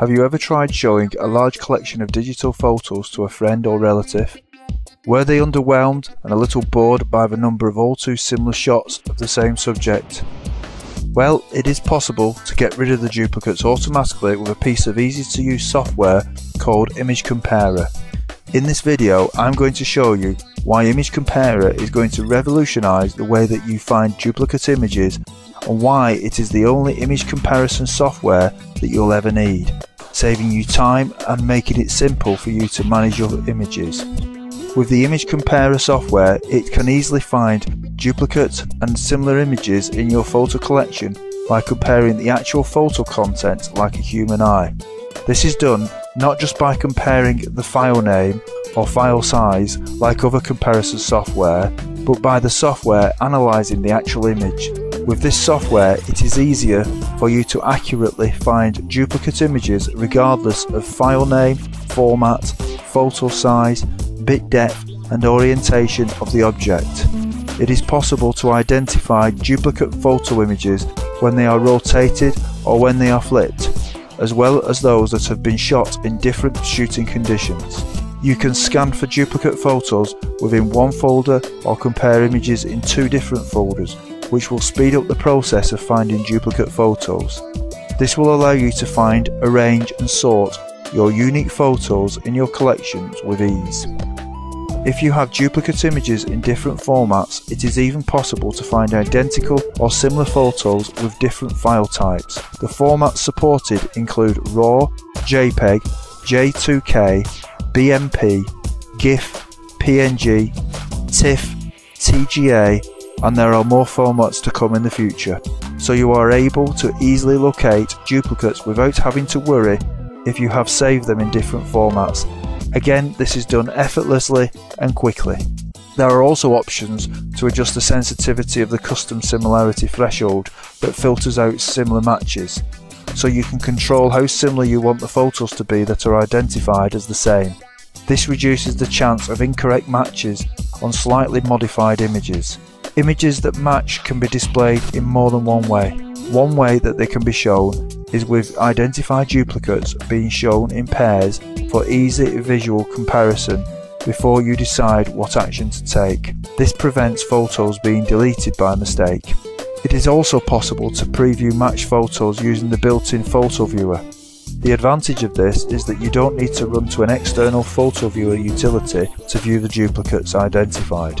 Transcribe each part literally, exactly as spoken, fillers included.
Have you ever tried showing a large collection of digital photos to a friend or relative? Were they underwhelmed and a little bored by the number of all too similar shots of the same subject? Well, it is possible to get rid of the duplicates automatically with a piece of easy to use software called Image Comparer. In this video, I'm going to show you why Image Comparer is going to revolutionize the way that you find duplicate images and why it is the only image comparison software that you'll ever need, saving you time and making it simple for you to manage your images. With the Image Comparer software, it can easily find duplicates and similar images in your photo collection by comparing the actual photo content like a human eye. This is done not just by comparing the file name or file size like other comparison software, but by the software analysing the actual image. With this software, it is easier for you to accurately find duplicate images regardless of file name, format, photo size, bit depth and orientation of the object. It is possible to identify duplicate photo images when they are rotated or when they are flipped, as well as those that have been shot in different shooting conditions. You can scan for duplicate photos within one folder or compare images in two different folders, which will speed up the process of finding duplicate photos. This will allow you to find, arrange and sort your unique photos in your collections with ease. If you have duplicate images in different formats, it is even possible to find identical or similar photos with different file types. The formats supported include RAW, JPEG, J two K, B M P, GIF, P N G, TIFF, T G A, and there are more formats to come in the future, so you are able to easily locate duplicates without having to worry if you have saved them in different formats. Again, this is done effortlessly and quickly. There are also options to adjust the sensitivity of the custom similarity threshold that filters out similar matches, so you can control how similar you want the photos to be that are identified as the same. This reduces the chance of incorrect matches on slightly modified images. Images that match can be displayed in more than one way. One way that they can be shown is with identified duplicates being shown in pairs for easy visual comparison before you decide what action to take. This prevents photos being deleted by mistake. It is also possible to preview matched photos using the built-in photo viewer. The advantage of this is that you don't need to run to an external photo viewer utility to view the duplicates identified.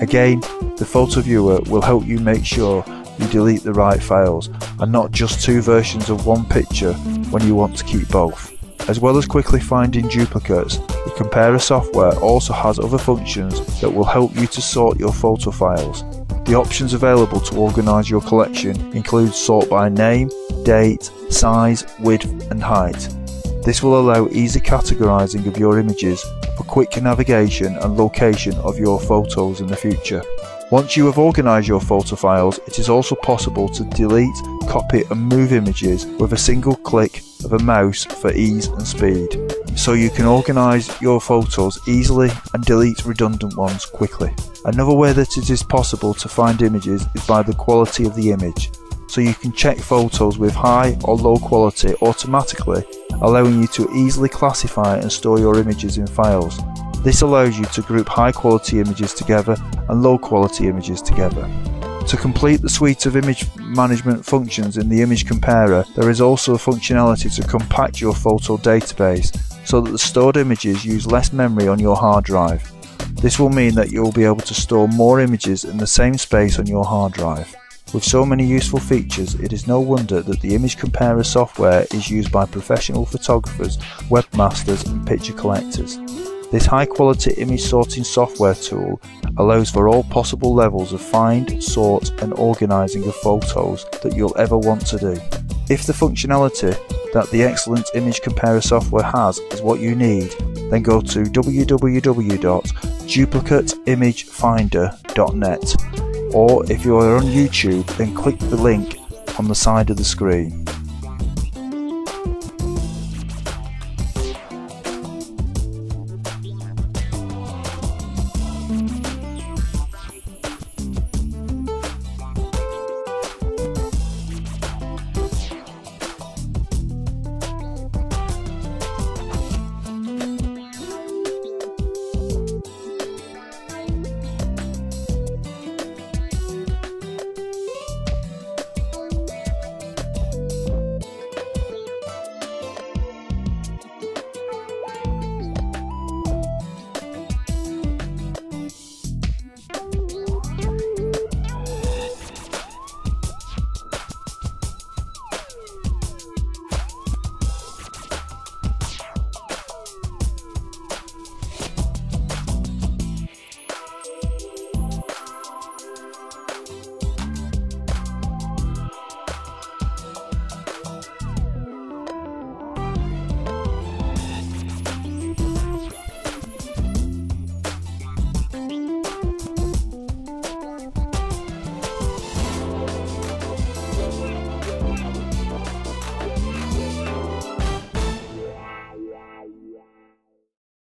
Again, the photo viewer will help you make sure you delete the right files and not just two versions of one picture when you want to keep both. As well as quickly finding duplicates, the Comparer software also has other functions that will help you to sort your photo files. The options available to organise your collection include sort by name, date, size, width and height. This will allow easy categorising of your images for quick navigation and location of your photos in the future. Once you have organised your photo files, it is also possible to delete, copy and move images with a single click of a mouse for ease and speed, so you can organise your photos easily and delete redundant ones quickly. Another way that it is possible to find images is by the quality of the image, so you can check photos with high or low quality automatically, allowing you to easily classify and store your images in files. This allows you to group high quality images together and low quality images together. To complete the suite of image management functions in the Image Comparer, there is also a functionality to compact your photo database so that the stored images use less memory on your hard drive. This will mean that you will be able to store more images in the same space on your hard drive. With so many useful features, it is no wonder that the Image Comparer software is used by professional photographers, webmasters and picture collectors. This high quality image sorting software tool allows for all possible levels of find, sort and organising of photos that you'll ever want to do. If the functionality that the excellent Image Comparer software has is what you need, then go to w w w dot duplicate image finder dot net. Or if you are on YouTube, then click the link on the side of the screen.